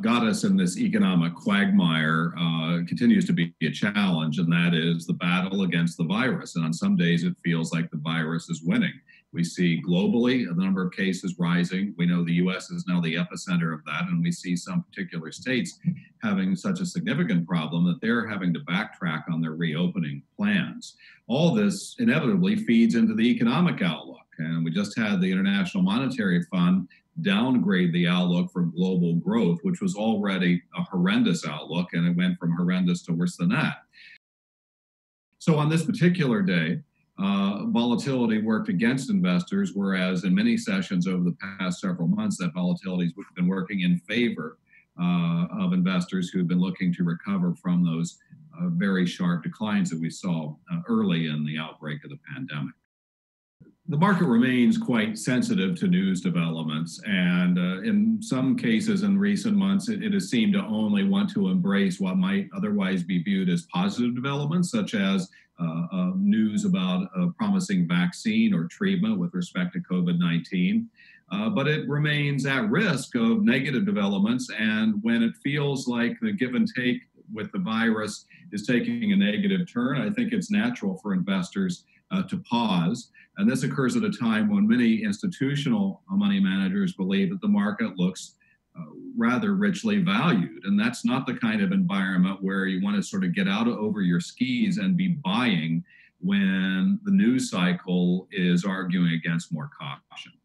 got us in this economic quagmire continues to be a challenge, and that is the battle against the virus. And on some days, it feels like the virus is winning. We see globally the number of cases rising. We know the U.S. is now the epicenter of that, and we see some particular states having such a significant problem that they're having to backtrack on their reopening plans. All this inevitably feeds into the economic outlook, and we just had the International Monetary Fund downgrade the outlook for global growth, which was already a horrendous outlook, and it went from horrendous to worse than that. So on this particular day, volatility worked against investors, whereas in many sessions over the past several months, that volatility has been working in favor of investors who have been looking to recover from those very sharp declines that we saw early in the outbreak of the pandemic. The market remains quite sensitive to news developments, and in some cases in recent months, it has seemed to only want to embrace what might otherwise be viewed as positive developments, such as news about a promising vaccine or treatment with respect to COVID-19. But it remains at risk of negative developments, and when it feels like the give and take with the virus is taking a negative turn, I think it's natural for investors to pause. And this occurs at a time when many institutional money managers believe that the market looks rather richly valued. And that's not the kind of environment where you want to sort of get out over your skis and be buying when the news cycle is arguing against more caution.